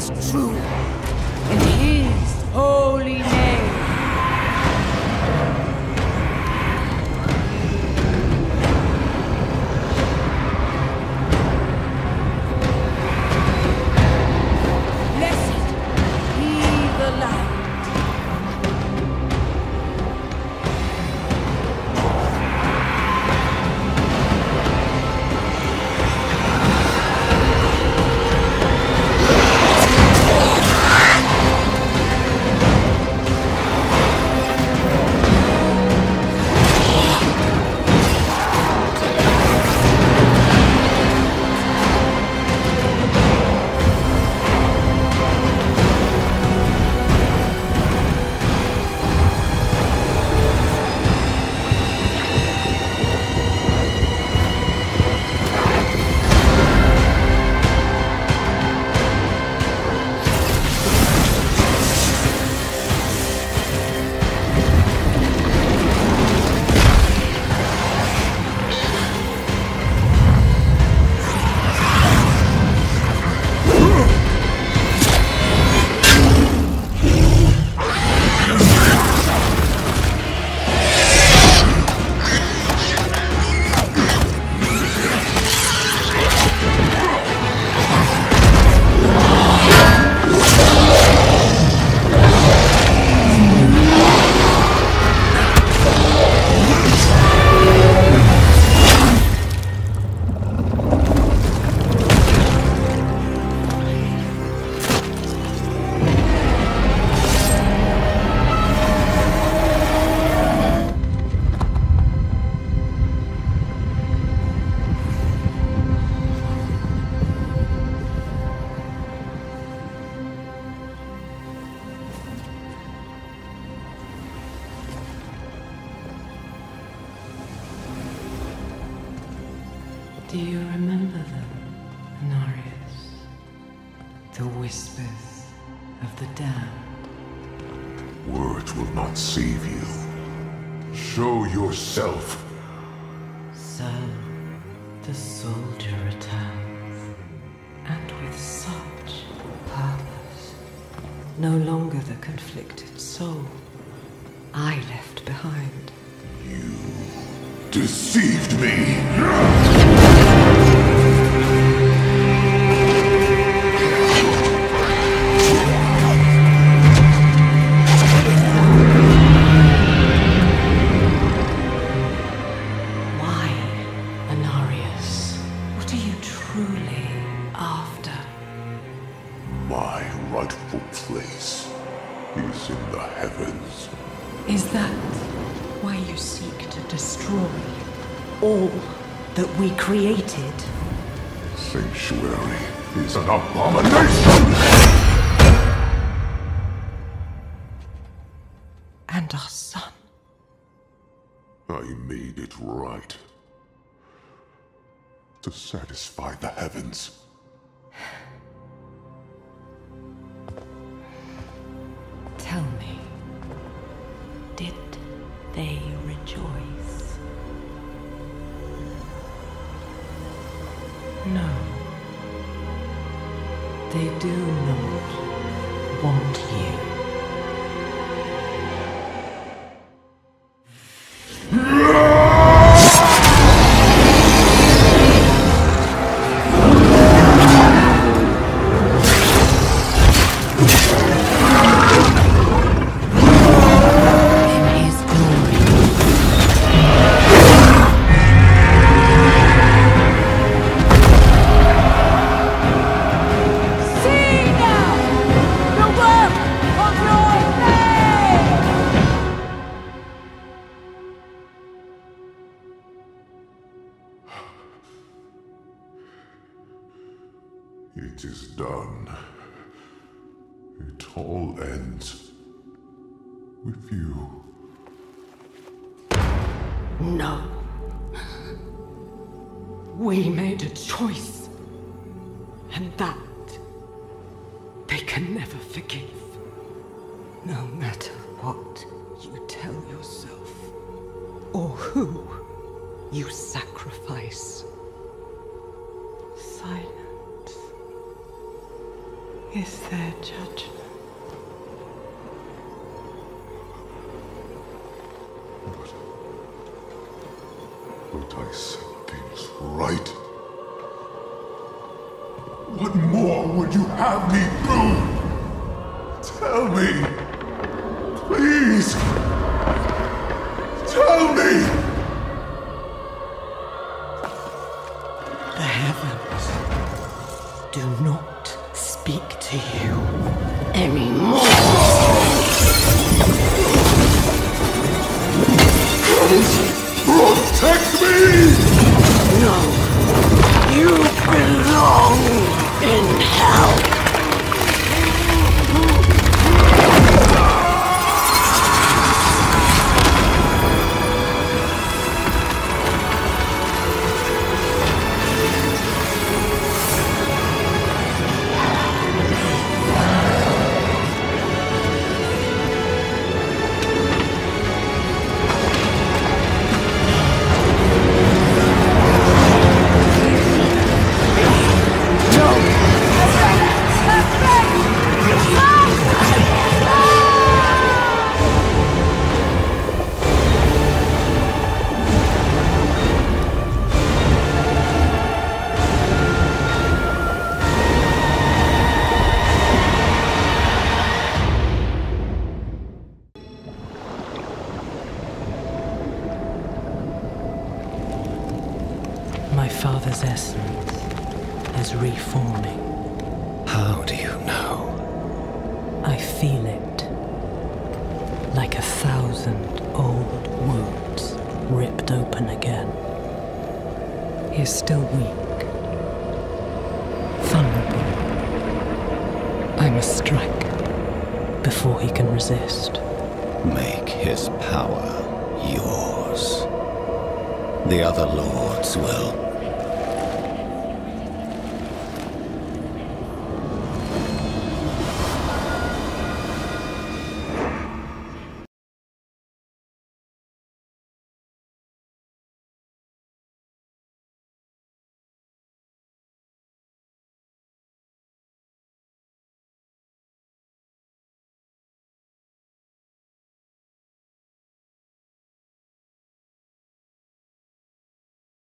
fights true. In his holy name. Do you remember them, Inarius? The whispers of the damned. Words will not save you. Show yourself. So, the soldier returns, and with such purpose. No longer the conflicted soul I left behind. You deceived me! Is that why you seek to destroy all that we created? Sanctuary is an abomination! And our son. I made it right. To satisfy the heavens. Tell me. Did they rejoice? No. They do not want you. It is done. It all ends with you. No. We made a choice, and that they can never forgive. No matter what you tell yourself, or who you sacrifice. Silence. is their judgment. But I said things right. What more would you have me do? Tell me! Please! Tell me! The heavens do not speak to you anymore. Protect me! No, you belong in hell. My father's essence is reforming. How do you know? I feel it. Like 1,000 old wounds ripped open again. He is still weak. Vulnerable. I must strike before he can resist. Make his power yours. The other lords will